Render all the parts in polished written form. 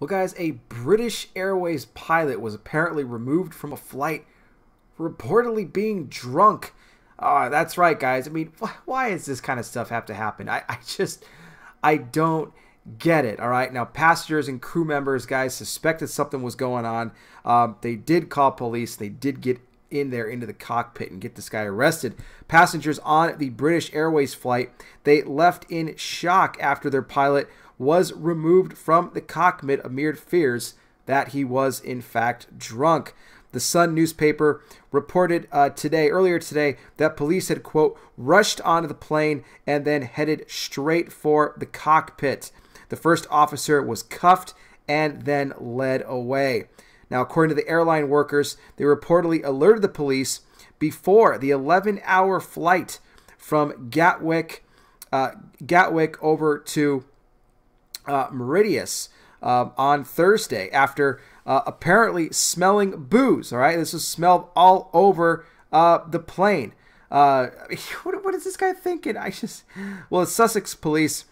Well, guys, a British Airways pilot was apparently removed from a flight for reportedly being drunk. That's right, guys. I mean, why does this kind of stuff have to happen? I don't get it, all right? Now, passengers and crew members, guys, suspected something was going on. They did call police. They did get in there into the cockpit and get this guy arrested. Passengers on the British Airways flight, they left in shock after their pilot was removed from the cockpit amid fears that he was in fact drunk. The Sun newspaper reported earlier today that police had, quote, rushed onto the plane and then headed straight for the cockpit. The first officer was cuffed and then led away. Now, according to the airline workers, they reportedly alerted the police before the 11-hour flight from Gatwick over to Meridius on Thursday after apparently smelling booze. All right, this was smelled all over the plane. What is this guy thinking? Well, the Sussex police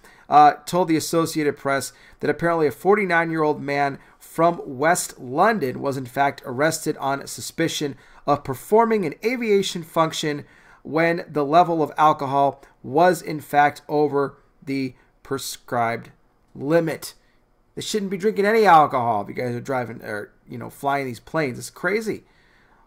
told the Associated Press that apparently a 49-year-old man from West London was in fact arrested on suspicion of performing an aviation function when the level of alcohol was in fact over the prescribed limit. They shouldn't be drinking any alcohol if you guys are driving or, you know, flying these planes. It's crazy.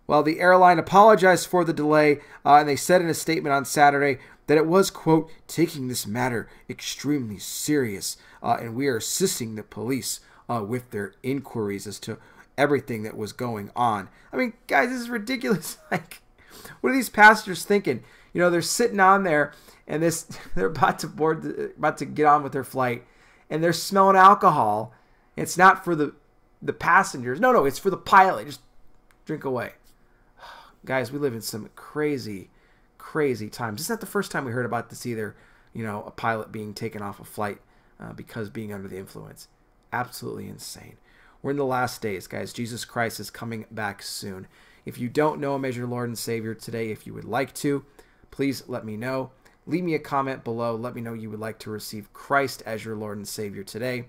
Well, the airline apologized for the delay, and they said in a statement on Saturday that it was, quote, taking this matter extremely serious, and we are assisting the police with their inquiries as to everything that was going on. I mean, guys, this is ridiculous. Like, what are these passengers thinking? You know, they're sitting on there, and they're about to board, about to get on with their flight, and they're smelling alcohol. It's not for the passengers. No, it's for the pilot. Just drink away. Guys, we live in some crazy, crazy times. It's not the first time we heard about this either. You know, a pilot being taken off a flight because being under the influence. Absolutely insane. We're in the last days, guys. Jesus Christ is coming back soon. If you don't know him as your Lord and Savior today, if you would like to, please let me know. Leave me a comment below. Let me know you would like to receive Christ as your Lord and Savior today.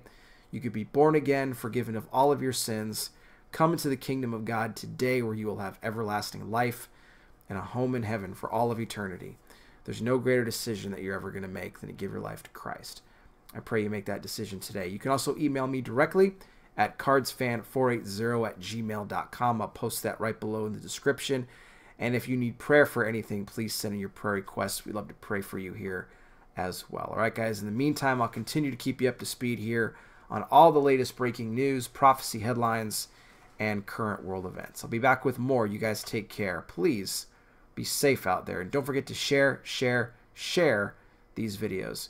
You could be born again, forgiven of all of your sins. Come into the kingdom of God today where you will have everlasting life and a home in heaven for all of eternity. There's no greater decision that you're ever going to make than to give your life to Christ. I pray you make that decision today. You can also email me directly at cardsfan480@gmail.com. I'll post that right below in the description. And if you need prayer for anything, please send in your prayer requests. We'd love to pray for you here as well. All right, guys, in the meantime, I'll continue to keep you up to speed here on all the latest breaking news, prophecy headlines, and current world events. I'll be back with more. You guys take care. Please be safe out there. And don't forget to share these videos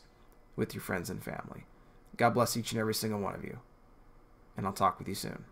with your friends and family. God bless each and every single one of you. And I'll talk with you soon.